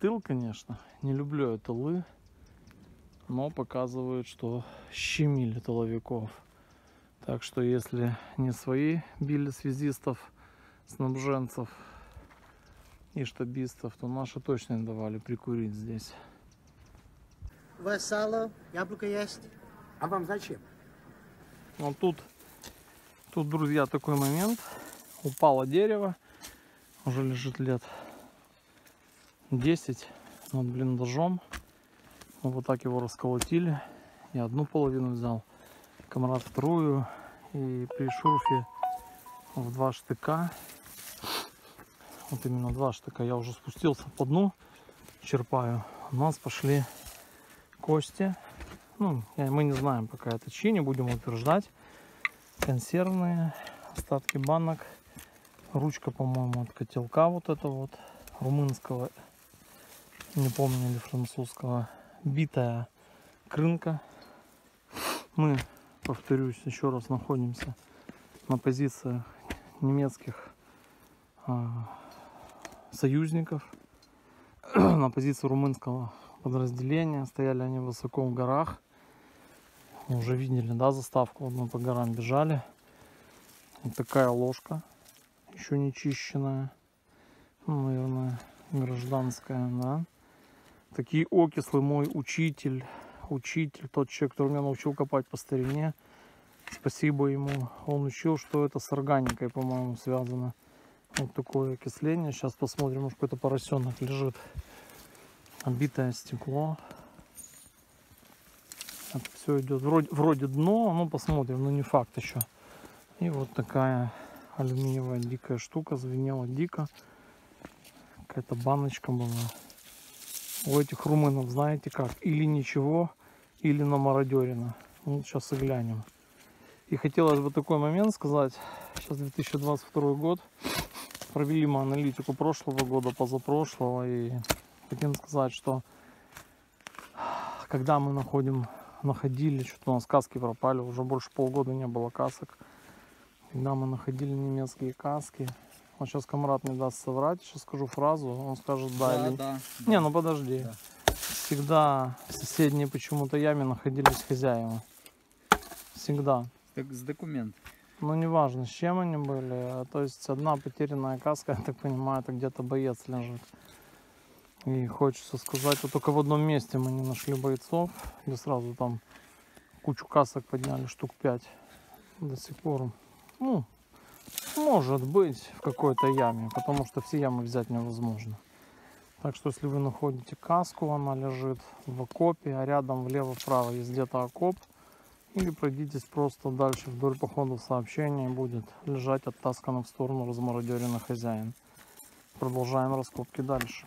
тыл, конечно. Не люблю я тылы, но показывает, что щемили тыловиков. Так что если не свои били связистов, снабженцев и штабистов, то наши точно не давали прикурить здесь. Сало, яблоко есть. А вам зачем? Вот тут, друзья, такой момент. Упало дерево. Уже лежит лет 10 над блиндажом. Мы вот так его расколотили. Я одну половину взял, комрад вторую. И при шурфе в два штыка. Вот именно два штыка. Я уже спустился по дну, черпаю. У нас пошли кости. Ну, мы не знаем пока это чьи, не будем утверждать. Консервные, остатки банок. Ручка, по-моему, от котелка вот это вот. Румынского, не помню, или французского. Битая крынка. Мы, повторюсь, еще раз находимся на позиции немецких союзников. На позиции румынского подразделения. Стояли они высоко в горах. Мы уже видели, да, заставку. Вот мы по горам бежали. Вот такая ложка. Еще не чищенная. Ну, наверное, гражданская, да. Такие окислы мой учитель, тот человек, который меня научил копать по старине. Спасибо ему. Он учил, что это с органикой, по-моему, связано. Вот такое окисление. Сейчас посмотрим, может, какой-то поросенок лежит. Обитое стекло. Это все идет вроде дно, но посмотрим, но не факт еще. И вот такая алюминиевая дикая штука, звенела дико. Какая-то баночка была. У этих румынов, знаете как, или ничего, или на мародерина. Ну, сейчас и глянем. И хотелось бы такой момент сказать. Сейчас 2022 год. Провели мы аналитику прошлого года, позапрошлого. И хотим сказать, что когда мы находили, что-то у нас каски пропали, уже больше полгода не было касок. Когда мы находили немецкие каски, вот сейчас комрад мне даст соврать, сейчас скажу фразу, он скажет да или... Да. Не, ну подожди. Да. Всегда в соседней почему-то яме находились хозяева. Всегда. С документом. Ну, неважно, с чем они были. То есть одна потерянная каска, я так понимаю, это где-то боец лежит. И хочется сказать, вот только в одном месте мы не нашли бойцов. И сразу там кучу касок подняли, штук 5. До сих пор. Ну, может быть, в какой-то яме, потому что все ямы взять невозможно. Так что, если вы находите каску, она лежит в окопе, а рядом влево-вправо есть где-то окоп. Или пройдитесь просто дальше вдоль по ходу сообщения, будет лежать оттасканно в сторону размародеренный хозяин. Продолжаем раскопки дальше.